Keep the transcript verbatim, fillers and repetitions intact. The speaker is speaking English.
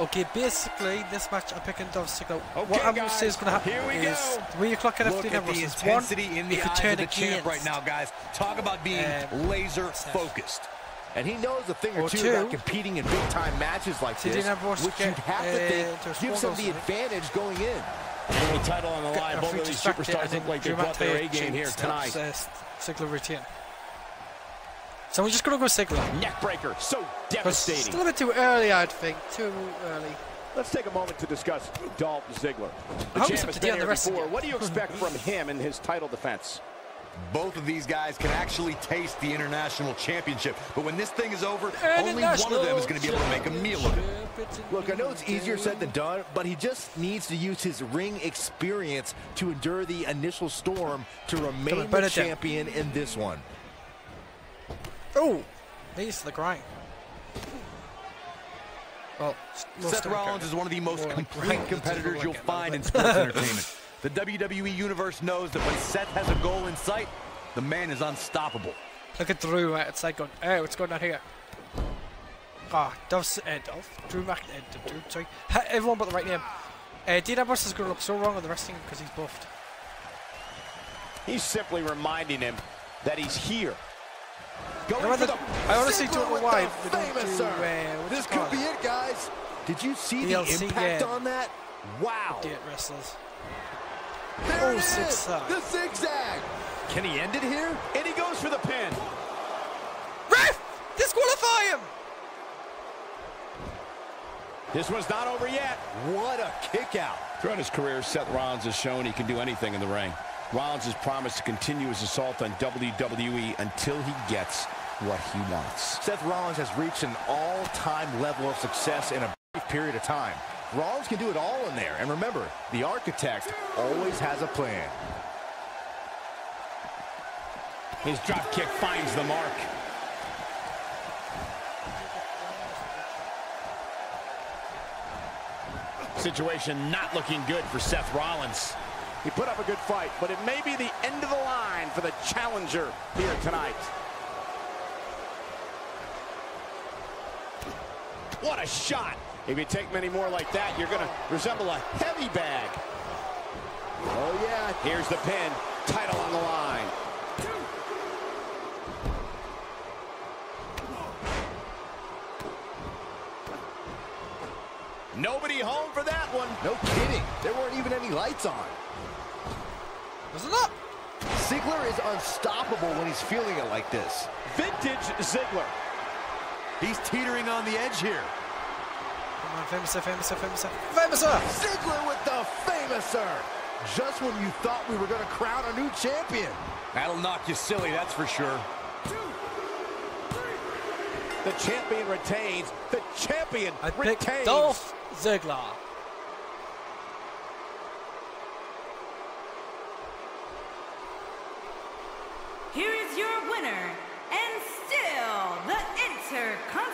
Okay, basically, this match I'm picking Dolph Ziggler. Okay, what I'm going to say is going to happen is go. three o'clock at F T N Ambrose is one. In the if you turn against right now, guys, talk about being um, laser Seth. focused. And he knows a thing or, or two, two about competing in big-time matches like this, which you'd have to think gives him the advantage going in. And the title on the line, both of these superstars look like they've got their A game here tonight. Ziggler routine. So we're just going to go Ziggler. Neck breaker, so devastating. It's a little bit too early, I think. Too early. Let's take a moment to discuss Dolph Ziggler. The champ has been here before. What do you expect from him in his title defense? Both of these guys can actually taste the international championship, but when this thing is over, only one of them is going to be able to make a meal of it. Look, I know it's easier said than done, but he just needs to use his ring experience to endure the initial storm to remain the champion in this one. Oh, he's the grind. Well, Seth Rollins is one of the most complete competitors you'll find in sports entertainment. The W W E Universe knows that when Seth has a goal in sight, the man is unstoppable. Look at Drew outside going, oh, what's going on here? Ah, oh, Dolph, uh, Dolph, Drew Mac, uh, Drew, sorry. Everyone but the right name. Uh, Dean Ambrose is going to look so wrong on the wrestling because he's buffed. He's simply reminding him that he's here. Going I, for the I honestly don't know why. The famous, do, uh, this could called? be it, guys. Did you see D L C, the impact yeah. on that? Wow. Idiot wrestlers. There oh, it is, the zigzag. Can he end it here? And he goes for the pin. Ref, disqualify him. This one's not over yet. What a kick out. Throughout his career, Seth Rollins has shown he can do anything in the ring. Rollins has promised to continue his assault on W W E until he gets what he wants. Seth Rollins has reached an all-time level of success in a brief period of time. Rollins can do it all in there. And remember, the architect always has a plan. His drop kick finds the mark. Situation not looking good for Seth Rollins. He put up a good fight, but it may be the end of the line for the challenger here tonight. What a shot. If you take many more like that, you're going to resemble a heavy bag. Oh, yeah. Here's the pin. Title on the line. Nobody home for that one. No kidding. There weren't even any lights on. Listen up. Ziggler is unstoppable when he's feeling it like this. Vintage Ziggler. He's teetering on the edge here. Famouser, Famouser, Famouser, Famouser! Ziggler with the Famouser! Just when you thought we were going to crown a new champion. That'll knock you silly, that's for sure. Two, three. The champion retains. The champion I retains. Picked Dolph Ziggler. Here is your winner, and still the Intercontinental